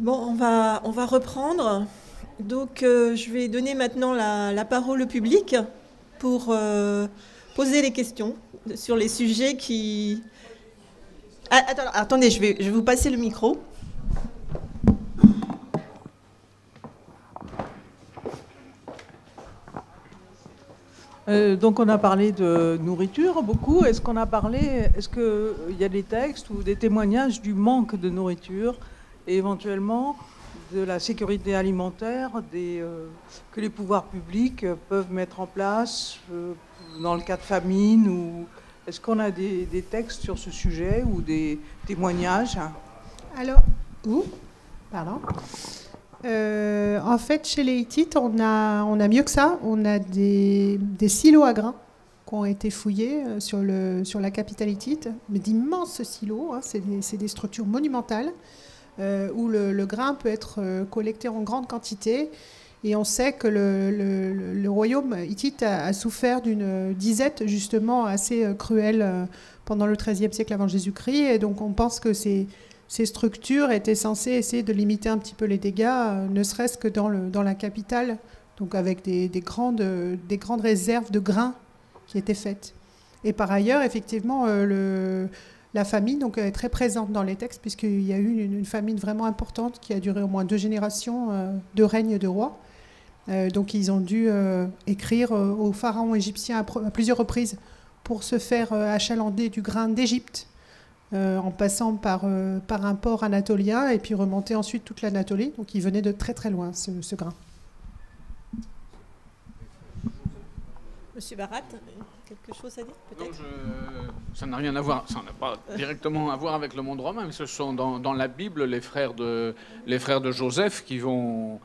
Bon, on va reprendre. Donc, je vais donner maintenant la parole au public pour poser les questions sur les sujets qui... Ah, attendez, je vais vous passer le micro. Donc on a parlé de nourriture beaucoup. Est-ce qu'on a parlé, est-ce qu'il y a des textes ou des témoignages du manque de nourriture et éventuellement de la sécurité alimentaire que les pouvoirs publics peuvent mettre en place dans le cas de famine ou est-ce qu'on a des textes sur ce sujet ou des témoignages? Alors, pardon. En fait, chez les Hittites, on a mieux que ça. On a des silos à grains qui ont été fouillés sur la capitale hittite, mais d'immenses silos. Hein, c'est des structures monumentales où le grain peut être collecté en grande quantité. Et on sait que le royaume hittite a souffert d'une disette justement assez cruelle pendant le XIIIe siècle avant Jésus-Christ. Et donc, on pense que ces structures étaient censées essayer de limiter un petit peu les dégâts, ne serait-ce que dans la capitale, donc avec des grandes réserves de grains qui étaient faites. Et par ailleurs, effectivement, la famine donc, est très présente dans les textes, puisqu'il y a eu une famine vraiment importante qui a duré au moins 2 générations, 2 règnes de rois. Donc ils ont dû écrire aux pharaons égyptiens à plusieurs reprises pour se faire achalander du grain d'Égypte. En passant par un port anatolien et puis remonter ensuite toute l'Anatolie. Donc il venait de très très loin ce grain. Monsieur Barat, quelque chose à dire peut-être? Ça n'a rien à voir, ça n'a pas directement à voir avec le monde romain, mais ce sont dans la Bible les frères de Joseph qui vont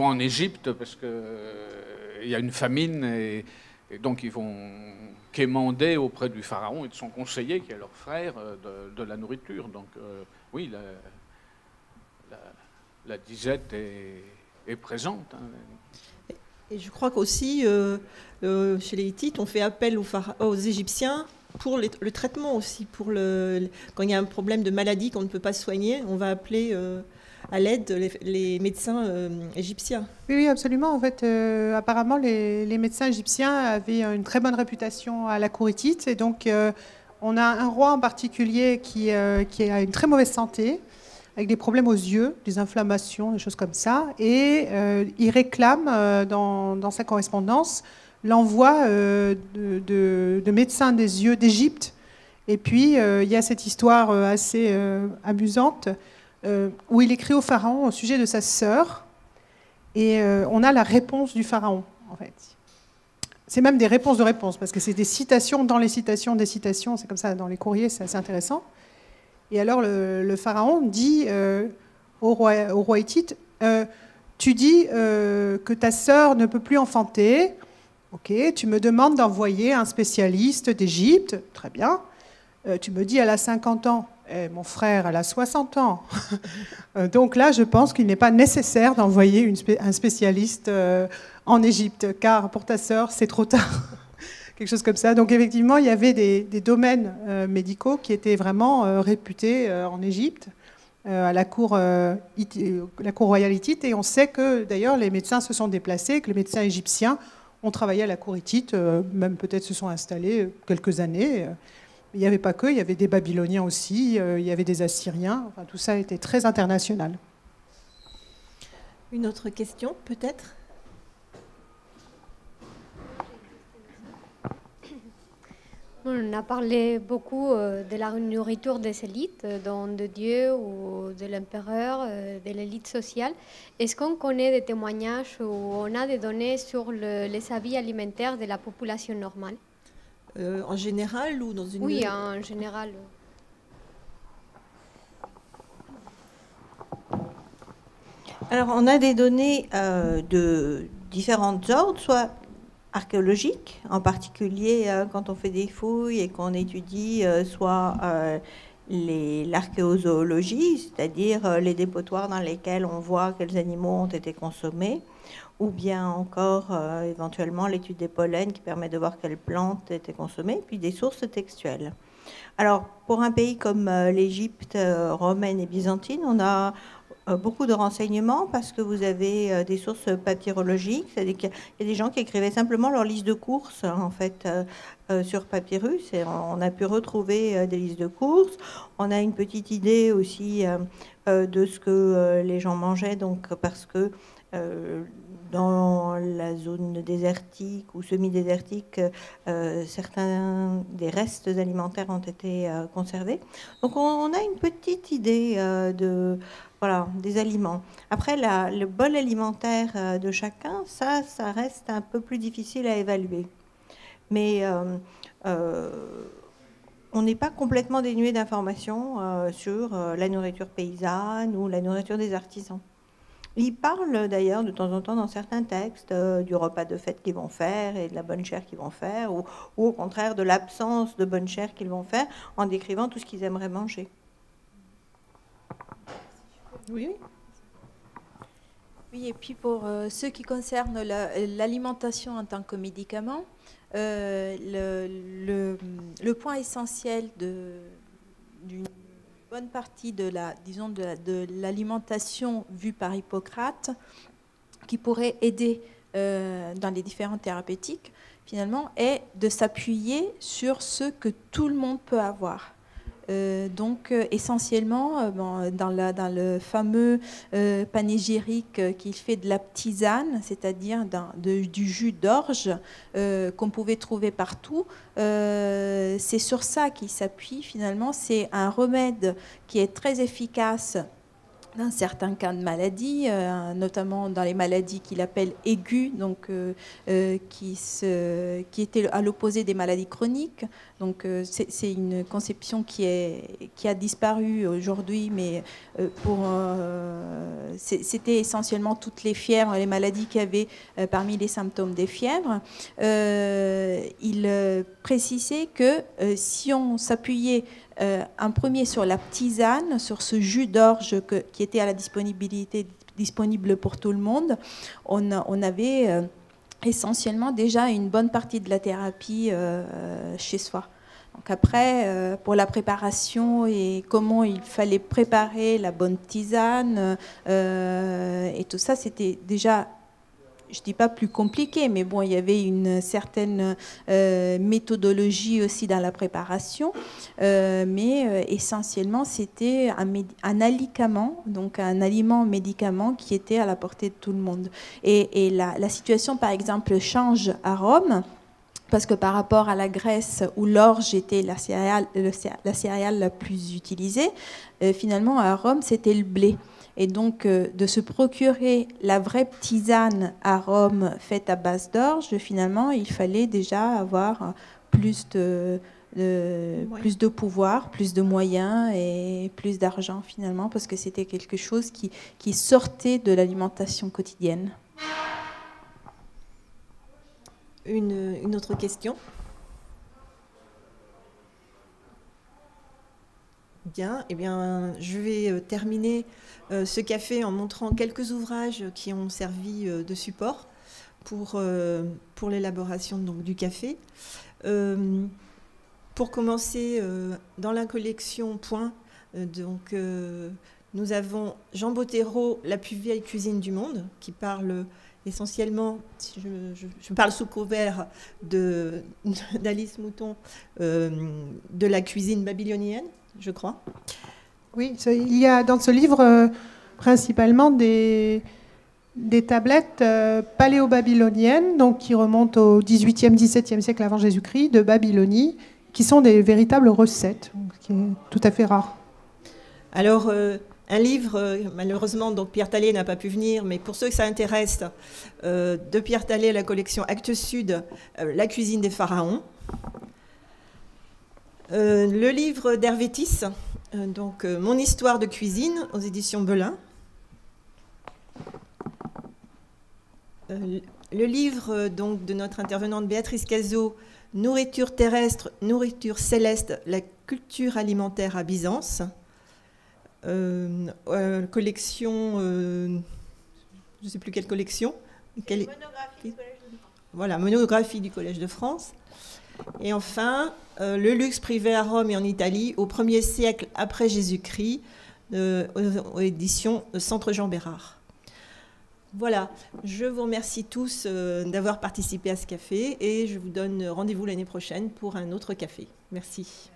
en Égypte parce qu'il y a une famine et donc ils vont quémander auprès du pharaon et de son conseiller, qui est leur frère, de la nourriture. Donc oui, la disette est présente. Hein. Et je crois qu'aussi, chez les Hittites, on fait appel aux Égyptiens pour le traitement aussi. Quand il y a un problème de maladie qu'on ne peut pas soigner, on va appeler... à l'aide les médecins égyptiens. Oui, absolument. En fait, apparemment, les médecins égyptiens avaient une très bonne réputation à la cour hittite. Et donc, on a un roi en particulier qui a une très mauvaise santé, avec des problèmes aux yeux, des inflammations, des choses comme ça. Et il réclame dans sa correspondance l'envoi de médecins des yeux d'Égypte. Et puis, il y a cette histoire assez amusante où il écrit au pharaon au sujet de sa sœur, et on a la réponse du pharaon, en fait. C'est même des réponses de réponses, parce que c'est des citations dans les citations des citations, c'est comme ça dans les courriers, c'est assez intéressant. Et alors le pharaon dit au roi hittite, tu dis que ta sœur ne peut plus enfanter, ok, tu me demandes d'envoyer un spécialiste d'Égypte, très bien, tu me dis elle a 50 ans, et mon frère, elle a 60 ans. Donc là, je pense qu'il n'est pas nécessaire d'envoyer un spécialiste en Égypte, car pour ta sœur, c'est trop tard. Quelque chose comme ça. Donc effectivement, il y avait des domaines médicaux qui étaient vraiment réputés en Égypte, à la cour royale hittite. Et on sait que d'ailleurs, les médecins se sont déplacés, que les médecins égyptiens ont travaillé à la cour hittite, même peut-être se sont installés quelques années. Il n'y avait pas que, il y avait des Babyloniens aussi, il y avait des Assyriens, enfin, tout ça était très international. Une autre question, peut-être? On a parlé beaucoup de la nourriture des élites, donc de Dieu ou de l'empereur, de l'élite sociale. Est-ce qu'on connaît des témoignages ou on a des données sur les habits alimentaires de la population normale? En général ou dans une... Oui, en général. Alors, on a des données de différents ordres, soit archéologiques, en particulier quand on fait des fouilles et qu'on étudie soit l'archéozoologie, c'est-à-dire les dépotoirs dans lesquels on voit quels animaux ont été consommés, ou bien encore éventuellement l'étude des pollens qui permet de voir quelles plantes étaient consommées, puis des sources textuelles. Alors, pour un pays comme l'Égypte romaine et byzantine, on a beaucoup de renseignements parce que vous avez des sources papyrologiques, c'est-à-dire qu'il y a des gens qui écrivaient simplement leur liste de courses en fait sur papyrus et on a pu retrouver des listes de courses. On a une petite idée aussi de ce que les gens mangeaient, donc parce que dans la zone désertique ou semi-désertique, certains des restes alimentaires ont été conservés. Donc on a une petite idée de, voilà, des aliments. Après, le bol alimentaire de chacun, ça reste un peu plus difficile à évaluer. Mais on n'est pas complètement dénué d'informations sur la nourriture paysanne ou la nourriture des artisans. Ils parlent d'ailleurs de temps en temps dans certains textes du repas de fête qu'ils vont faire et de la bonne chère qu'ils vont faire ou au contraire de l'absence de bonne chère qu'ils vont faire en décrivant tout ce qu'ils aimeraient manger. Oui. Oui, et puis pour ce qui concerne l'alimentation en tant que médicament, le point essentiel d'une bonne partie de l'alimentation vue par Hippocrate qui pourrait aider dans les différentes thérapeutiques finalement est de s'appuyer sur ce que tout le monde peut avoir. Donc essentiellement dans le fameux panégyrique qu'il fait de la tisane, c'est-à-dire du jus d'orge qu'on pouvait trouver partout, c'est sur ça qu'il s'appuie finalement. C'est un remède qui est très efficace dans certains cas de maladies, notamment dans les maladies qu'il appelle aiguës, donc, qui étaient à l'opposé des maladies chroniques. Donc c'est une conception qui a disparu aujourd'hui, mais c'était essentiellement toutes les fièvres, les maladies qu'il y avait parmi les symptômes des fièvres. Il précisait que si on s'appuyait un premier sur la tisane, sur ce jus d'orge qui était à la disponible pour tout le monde, on avait essentiellement déjà une bonne partie de la thérapie chez soi. Donc après, pour la préparation et comment il fallait préparer la bonne tisane et tout ça, c'était déjà, je ne dis pas plus compliqué, mais bon, il y avait une certaine méthodologie aussi dans la préparation. Mais essentiellement, c'était un alicament, donc un aliment médicament qui était à la portée de tout le monde. Et la situation, par exemple, change à Rome, parce que par rapport à la Grèce, où l'orge était la céréale la plus utilisée, finalement, à Rome, c'était le blé. Et donc, de se procurer la vraie tisane à Rome faite à base d'orge, finalement, il fallait déjà avoir plus de pouvoir, plus de moyens et plus d'argent, finalement, parce que c'était quelque chose qui sortait de l'alimentation quotidienne. Une autre question? Bien, eh bien, je vais terminer ce café en montrant quelques ouvrages qui ont servi de support pour l'élaboration du café. Pour commencer, dans la collection Point, donc, nous avons Jean Bottero, La plus vieille cuisine du monde, qui parle essentiellement, si je parle sous couvert d'Alice Mouton, de la cuisine babylonienne, je crois. Oui, il y a dans ce livre principalement des tablettes paléo-babyloniennes, donc qui remontent au XVIIIe, XVIIe siècle avant Jésus-Christ, de Babylonie, qui sont des véritables recettes, ce qui est tout à fait rare. Alors, un livre, malheureusement, donc Pierre Tallet n'a pas pu venir, mais pour ceux que ça intéresse, de Pierre Tallet, la collection Actes Sud, La cuisine des pharaons. Le livre d'Hervétis, donc Mon histoire de cuisine, aux éditions Belin. Le livre donc, de notre intervenante Béatrice Cazot, Nourriture terrestre, nourriture céleste, la culture alimentaire à Byzance. Collection, je ne sais plus quelle collection. Voilà, monographie du Collège de France. Et enfin, le luxe privé à Rome et en Italie au 1er siècle après Jésus-Christ, aux éditions Centre Jean Bérard. Voilà, je vous remercie tous d'avoir participé à ce café et je vous donne rendez-vous l'année prochaine pour un autre café. Merci.